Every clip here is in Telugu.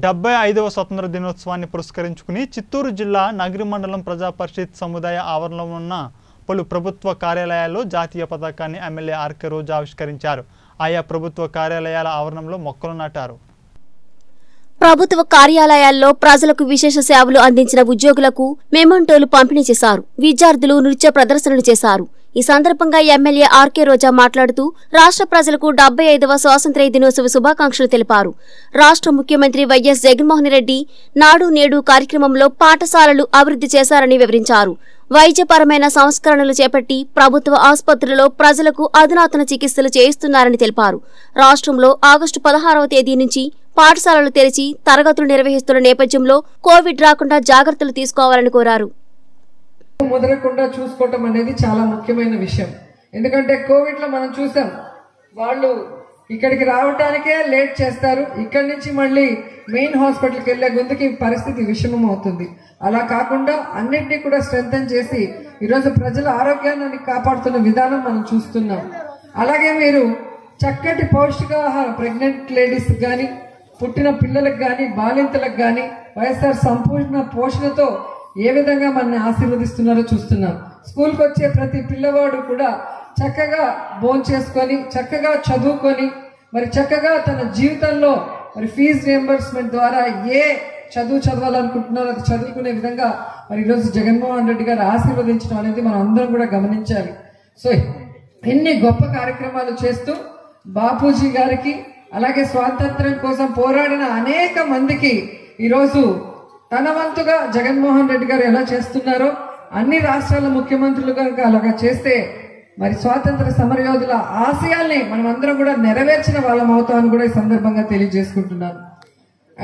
75వ స్వతంత్ర దినోత్సవాన్ని పురస్కరించుకుని చిత్తూరు జిల్లా నగరి మండలం ప్రజా పరిషత్ సముదాయ ఆవరణలో ఉన్న పలు ప్రభుత్వ కార్యాలయాల్లో జాతీయ పతాకాన్ని ఎమ్మెల్యే ఆర్కే రోజా ఆవిష్కరించారు. ఆయా ప్రభుత్వ కార్యాలయాల ఆవరణంలో మొక్కలు నాటారు. ప్రభుత్వ కార్యాలయాల్లో ప్రజలకు విశేష సేవలు అందించిన ఉద్యోగులకు మెమంటోలు పంపిణీ చేశారు. విద్యార్థులు నృత్య ప్రదర్శనలు చేశారు. ఈ సందర్భంగా ఎమ్మెల్యే ఆర్కే రోజా మాట్లాడుతూ రాష్ట్ర ప్రజలకు 75వ స్వాతంత్ర్య దినోత్సవ శుభాకాంక్షలు తెలిపారు. రాష్ట్ర ముఖ్యమంత్రి వైఎస్ జగన్మోహన్ రెడ్డి నాడు నేడు కార్యక్రమంలో పాఠశాలలు అభివృద్ధి చేశారని వివరించారు. వైద్యపరమైన సంస్కరణలు చేపట్టి ప్రభుత్వ ఆసుపత్రుల్లో ప్రజలకు అధునాతన చికిత్సలు చేయిస్తున్నారని తెలిపారు. రాష్ట్రంలో ఆగస్టు 16వ తేదీ నుంచి పాఠశాలలు తెరిచి తరగతులు నిర్వహిస్తున్న నేపథ్యంలో కోవిడ్ రాకుండా జాగ్రత్తలు తీసుకోవాలని కోరారు. ముదరకుండా చూసుకోవటం అనేది చాలా ముఖ్యమైన విషయం. ఎందుకంటే కోవిడ్ లో మనం చూసాం, వాళ్ళు ఇక్కడికి రావటానికే లేట్ చేస్తారు. ఇక్కడి నుంచి మళ్ళీ మెయిన్ హాస్పిటల్కి వెళ్లే గుంతకి పరిస్థితి విషమం అవుతుంది. అలా కాకుండా అన్నిటినీ కూడా స్ట్రెంథన్ చేసి ఈరోజు ప్రజల ఆరోగ్యాన్ని కాపాడుతున్న విధానం మనం చూస్తున్నాం. అలాగే మీరు చక్కటి పౌష్టికాహార ప్రెగ్నెంట్ లేడీస్ కానీ, పుట్టిన పిల్లలకు కానీ, బాలింతలకు కానీ వైఎస్ఆర్ సంపూర్ణ పోషణతో ఏ విధంగా మనల్ని ఆశీర్వదిస్తున్నారో చూస్తున్నాం. స్కూల్కి వచ్చే ప్రతి పిల్లవాడు కూడా చక్కగా భోజనం చేసుకొని, చక్కగా చదువుకొని, మరి చక్కగా తన జీవితంలో మరి ఫీజు రియంబర్స్మెంట్ ద్వారా ఏ చదువు చదవాలనుకుంటున్నారో అది చదువుకునే విధంగా మరి ఈరోజు జగన్మోహన్ రెడ్డి గారు ఆశీర్వదించడం అనేది మనం అందరం కూడా గమనించాలి. సో ఎన్ని గొప్ప కార్యక్రమాలు చేస్తూ బాపూజీ గారికి, అలాగే స్వాతంత్రం కోసం పోరాడిన అనేక మందికి ఈరోజు తన వంతుగా జగన్మోహన్ రెడ్డి గారు ఎలా చేస్తున్నారో అన్ని రాష్ట్రాల ముఖ్యమంత్రులు కనుక అలాగా చేస్తే మరి స్వాతంత్ర సమరయోధుల ఆశయాల్ని మనం అందరం కూడా నెరవేర్చిన వాళ్ళం అవుతామని కూడా ఈ సందర్భంగా తెలియజేసుకుంటున్నాను.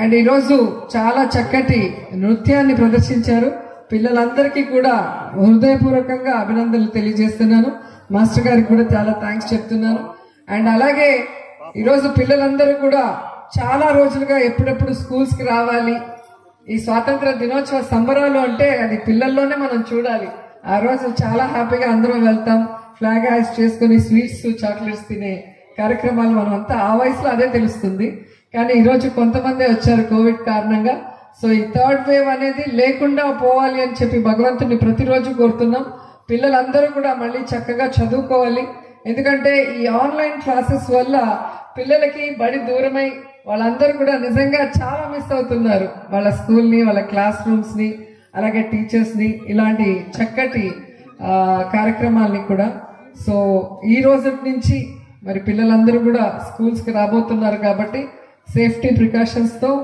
అండ్ ఈరోజు చాలా చక్కటి నృత్యాన్ని ప్రదర్శించారు. పిల్లలందరికీ కూడా హృదయపూర్వకంగా అభినందనలు తెలియజేస్తున్నాను. మాస్టర్ గారికి కూడా చాలా థ్యాంక్స్ చెప్తున్నాను. అండ్ అలాగే ఈరోజు పిల్లలందరూ కూడా చాలా రోజులుగా ఎప్పుడెప్పుడు స్కూల్స్కి రావాలి, ఈ స్వాతంత్ర దినోత్సవ సంబరాలు అంటే అది పిల్లల్లోనే మనం చూడాలి. ఆ రోజు చాలా హ్యాపీగా అందరం వెళ్తాం, ఫ్లాగ్ హాయిస్ట్ చేసుకుని స్వీట్స్ చాక్లెట్స్ తినే కార్యక్రమాలు మనం అంతా ఆ వయసులో అదే తెలుస్తుంది. కానీ ఈరోజు కొంతమందే వచ్చారు కోవిడ్ కారణంగా. సో ఈ థర్డ్ వేవ్ అనేది లేకుండా పోవాలి అని చెప్పి భగవంతుడిని ప్రతిరోజు కోరుతున్నాం. పిల్లలందరూ కూడా మళ్ళీ చక్కగా చదువుకోవాలి. ఎందుకంటే ఈ ఆన్లైన్ క్లాసెస్ వల్ల పిల్లలకి బడి దూరమై వాళ్ళందరూ కూడా నిజంగా చాలా మిస్ అవుతున్నారు వాళ్ళ స్కూల్ని, వాళ్ళ క్లాస్ రూమ్స్ని, అలాగే టీచర్స్ని, ఇలాంటి చక్కటి కార్యక్రమాలని కూడా. సో ఈ రోజు నుంచి మరి పిల్లలందరూ కూడా స్కూల్స్కి రాబోతున్నారు కాబట్టి సేఫ్టీ ప్రికాషన్స్తో